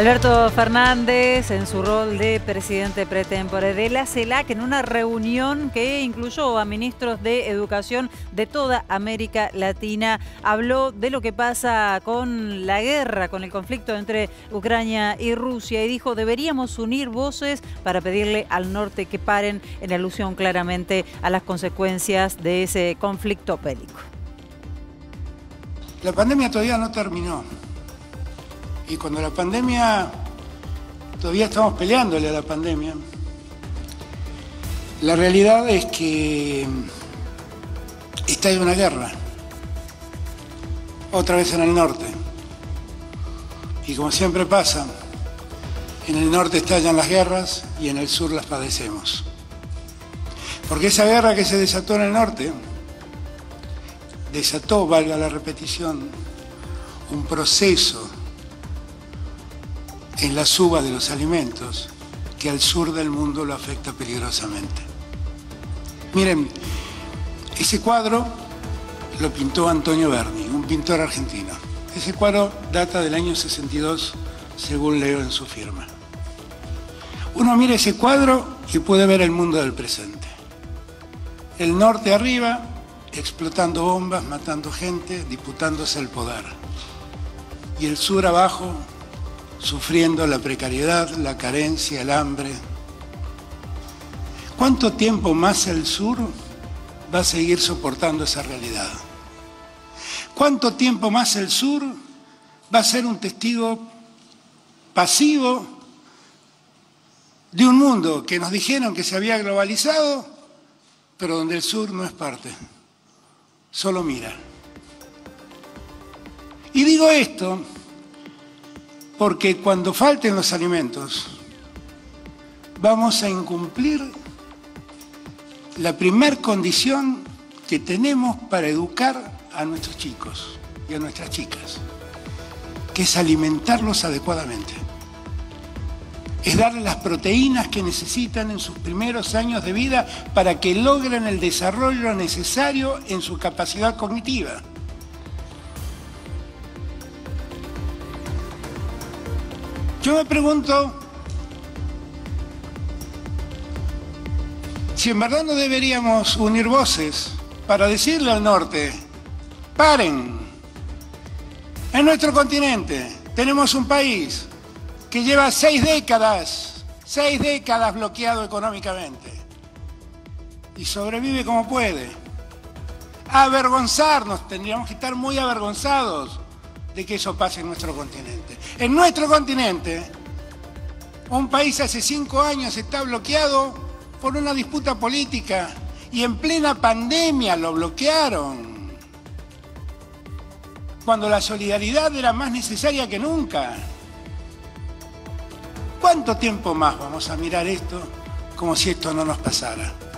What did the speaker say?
Alberto Fernández en su rol de presidente pretémpore de la CELAC en una reunión que incluyó a ministros de educación de toda América Latina. Habló de lo que pasa con la guerra, con el conflicto entre Ucrania y Rusia, y dijo: deberíamos unir voces para pedirle al norte que paren, en alusión claramente a las consecuencias de ese conflicto bélico. La pandemia todavía no terminó. Y cuando la pandemia, todavía estamos peleándole a la pandemia, la realidad es que está en una guerra, otra vez en el norte. Y como siempre pasa, en el norte estallan las guerras y en el sur las padecemos. Porque esa guerra que se desató en el norte, desató, valga la repetición, un proceso en la suba de los alimentos, que al sur del mundo lo afecta peligrosamente. Miren, ese cuadro lo pintó Antonio Berni, un pintor argentino. Ese cuadro data del año 62, según leo en su firma. Uno mira ese cuadro y puede ver el mundo del presente. El norte arriba, explotando bombas, matando gente, disputándose el poder. Y el sur abajo, sufriendo la precariedad, la carencia, el hambre. ¿Cuánto tiempo más el sur va a seguir soportando esa realidad? ¿Cuánto tiempo más el sur va a ser un testigo pasivo de un mundo que nos dijeron que se había globalizado, pero donde el sur no es parte, solo mira? Y digo esto porque cuando falten los alimentos, vamos a incumplir la primera condición que tenemos para educar a nuestros chicos y a nuestras chicas, que es alimentarlos adecuadamente. Es darles las proteínas que necesitan en sus primeros años de vida para que logren el desarrollo necesario en su capacidad cognitiva. Yo me pregunto si en verdad no deberíamos unir voces para decirle al norte: paren, en nuestro continente tenemos un país que lleva seis décadas bloqueado económicamente y sobrevive como puede. Avergonzarnos, tendríamos que estar muy avergonzados de que eso pase en nuestro continente. En nuestro continente, un país hace 5 años está bloqueado por una disputa política y en plena pandemia lo bloquearon, cuando la solidaridad era más necesaria que nunca. ¿Cuánto tiempo más vamos a mirar esto como si esto no nos pasara?